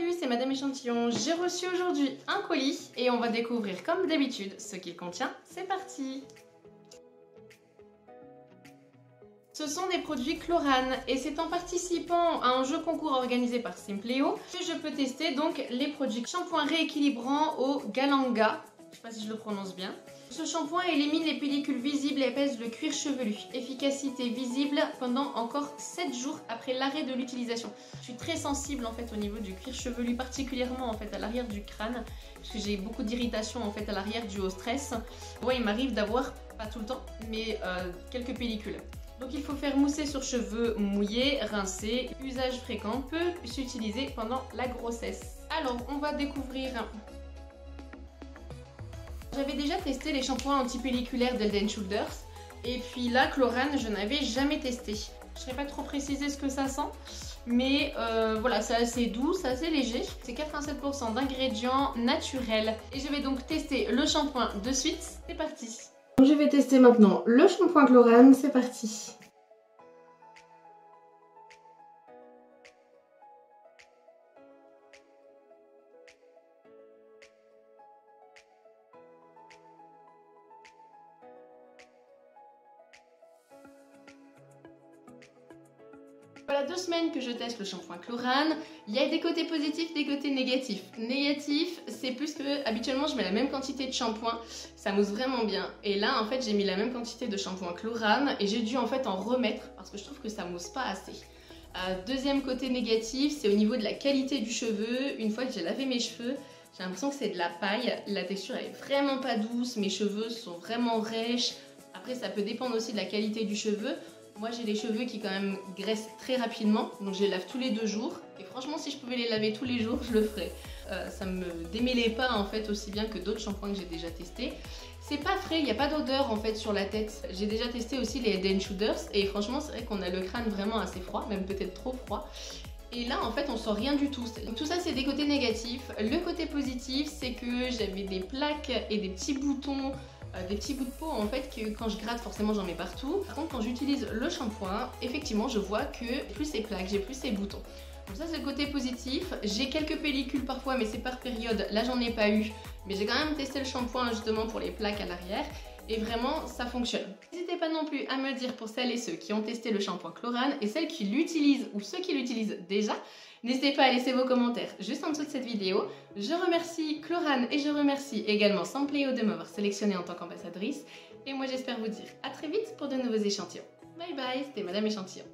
Salut, c'est Madame Echantillon. J'ai reçu aujourd'hui un colis et on va découvrir comme d'habitude ce qu'il contient. C'est parti! Ce sont des produits Klorane et c'est en participant à un jeu concours organisé par Simpléo que je peux tester donc les produits shampoing rééquilibrant au galanga. Je sais pas si je le prononce bien. Ce shampoing élimine les pellicules visibles et apaise le cuir chevelu. Efficacité visible pendant encore 7 jours après l'arrêt de l'utilisation. Je suis très sensible en fait au niveau du cuir chevelu, particulièrement en fait à l'arrière du crâne, parce que j'ai beaucoup d'irritation en fait à l'arrière due au stress. Ouais, il m'arrive d'avoir, pas tout le temps, mais quelques pellicules. Donc il faut faire mousser sur cheveux mouillés, rincer. Usage fréquent, peut s'utiliser pendant la grossesse. Alors on va découvrir... J'avais déjà testé les shampoings antipelliculaires d'Head and Shoulders et puis là, Klorane, je n'avais jamais testé. Je ne saurais pas trop préciser ce que ça sent, mais voilà, c'est assez doux, c'est assez léger. C'est 87% d'ingrédients naturels et je vais donc tester le shampoing de suite. C'est parti. Donc je vais tester maintenant le shampoing Klorane, c'est parti. Voilà 2 semaines que je teste le shampoing Klorane. Il y a des côtés positifs, des côtés négatifs. Négatif, c'est plus que habituellement je mets la même quantité de shampoing, ça mousse vraiment bien. Et là en fait j'ai mis la même quantité de shampoing Klorane et j'ai dû en fait en remettre parce que je trouve que ça mousse pas assez. Deuxième côté négatif, c'est au niveau de la qualité du cheveu. Une fois que j'ai lavé mes cheveux, j'ai l'impression que c'est de la paille. La texture elle est vraiment pas douce, mes cheveux sont vraiment rêches. Après ça peut dépendre aussi de la qualité du cheveu. Moi j'ai les cheveux qui quand même graissent très rapidement, donc je les lave tous les 2 jours. Et franchement si je pouvais les laver tous les jours, je le ferais. Ça me démêlait pas en fait aussi bien que d'autres shampoings que j'ai déjà testés. C'est pas frais, il n'y a pas d'odeur en fait sur la tête. J'ai déjà testé aussi les Head and Shoulders et franchement c'est vrai qu'on a le crâne vraiment assez froid, même peut-être trop froid. Et là en fait on sent rien du tout. Donc tout ça c'est des côtés négatifs. Le côté positif c'est que j'avais des plaques et des petits boutons, des petits bouts de peau en fait que quand je gratte forcément j'en mets partout. Par contre quand j'utilise le shampoing, effectivement je vois que j'ai plus ces plaques, j'ai plus ces boutons. Donc ça c'est le côté positif. J'ai quelques pellicules parfois mais c'est par période, là j'en ai pas eu. Mais j'ai quand même testé le shampoing justement pour les plaques à l'arrière et vraiment ça fonctionne. N'hésitez pas non plus à me dire pour celles et ceux qui ont testé le shampoing Klorane et celles qui l'utilisent ou ceux qui l'utilisent déjà. N'hésitez pas à laisser vos commentaires juste en dessous de cette vidéo. Je remercie Klorane et je remercie également Simpléo de m'avoir sélectionnée en tant qu'ambassadrice. Et moi j'espère vous dire à très vite pour de nouveaux échantillons. Bye bye, c'était Madame Échantillon.